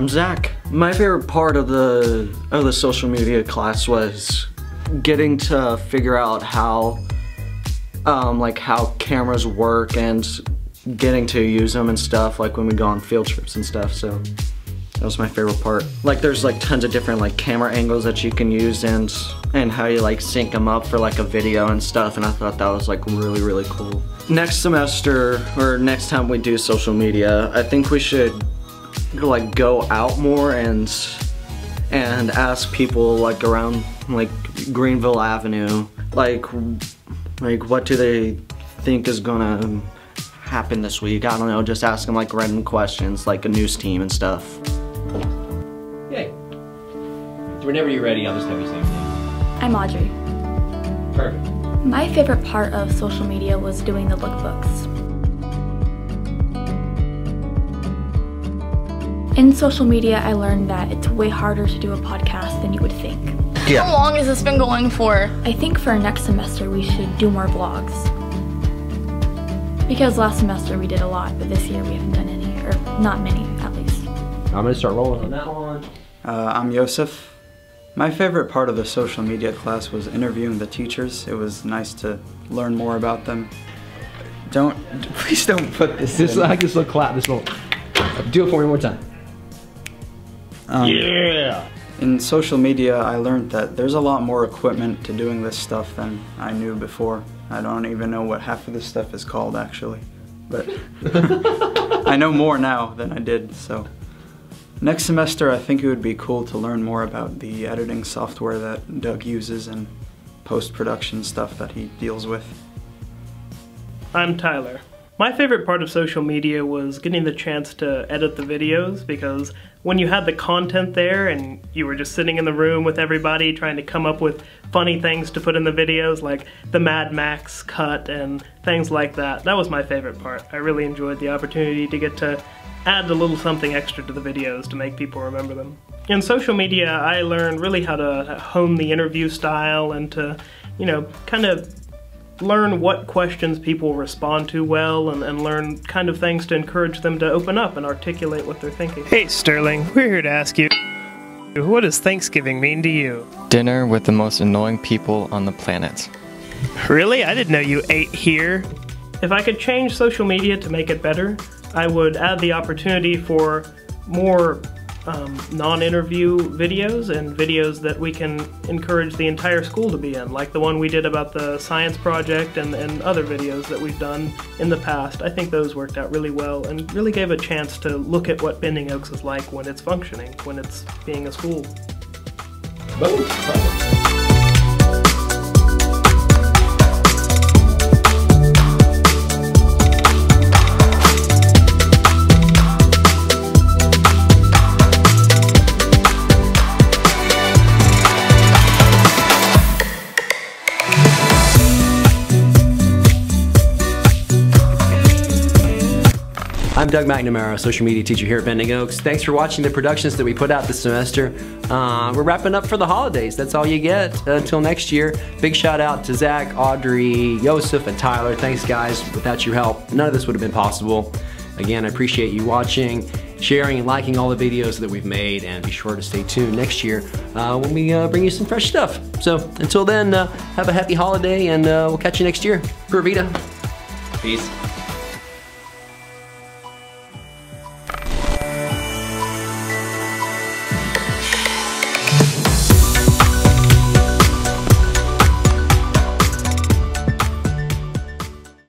I'm Zak. My favorite part of the social media class was getting to figure out how cameras work and getting to use them and stuff, like when we go on field trips and stuff. So that was my favorite part. Like there's like tons of different like camera angles that you can use and how you like sync them up for like a video and stuff, and I thought that was like really cool. Next semester, or next time we do social media, I think we should like go out more and ask people like around like Greenville Avenue like what do they think is gonna happen this week. I don't know, just ask them like random questions, like a news team and stuff. Yay. Whenever you're ready, I'll just have you say anything. I'm Audrey. Perfect. My favorite part of social media was doing the lookbooks. In social media, I learned that it's way harder to do a podcast than you would think. Yeah. How long has this been going for? I think for next semester we should do more vlogs. Because last semester we did a lot, but this year we haven't done any, or not many, at least. I'm gonna start rolling on that one. I'm Yosef. My favorite part of the social media class was interviewing the teachers. It was nice to learn more about them. Please don't put this in. Like this little clap, this little, do it for me one more time. Yeah! In social media, I learned that there's a lot more equipment to doing this stuff than I knew before. I don't even know what half of this stuff is called, actually, but I know more now than I did, so. Next semester, I think it would be cool to learn more about the editing software that Doug uses and post-production stuff that he deals with. I'm Tyler. My favorite part of social media was getting the chance to edit the videos, because when you had the content there and you were just sitting in the room with everybody trying to come up with funny things to put in the videos, like the Mad Max cut and things like that. That was my favorite part. I really enjoyed the opportunity to get to add a little something extra to the videos to make people remember them. In social media, I learned really how to hone the interview style and to, you know, kind of learn what questions people respond to well and learn kind of things to encourage them to open up and articulate what they're thinking. Hey Sterling, we're here to ask you, what does Thanksgiving mean to you? Dinner with the most annoying people on the planet. Really? I didn't know you ate here. If I could change social media to make it better, I would add the opportunity for more non-interview videos and videos that we can encourage the entire school to be in, like the one we did about the science project and other videos that we've done in the past. I think those worked out really well and really gave a chance to look at what Bending Oaks is like when it's functioning, when it's being a school. Boom. I'm Doug McNamara, social media teacher here at Bending Oaks. Thanks for watching the productions that we put out this semester. We're wrapping up for the holidays. That's all you get until next year. Big shout out to Zak, Audrey, Yosef, and Tyler. Thanks guys, without your help, none of this would have been possible. Again, I appreciate you watching, sharing, and liking all the videos that we've made, and be sure to stay tuned next year when we bring you some fresh stuff. So until then, have a happy holiday, and we'll catch you next year. Pura Vida. Peace.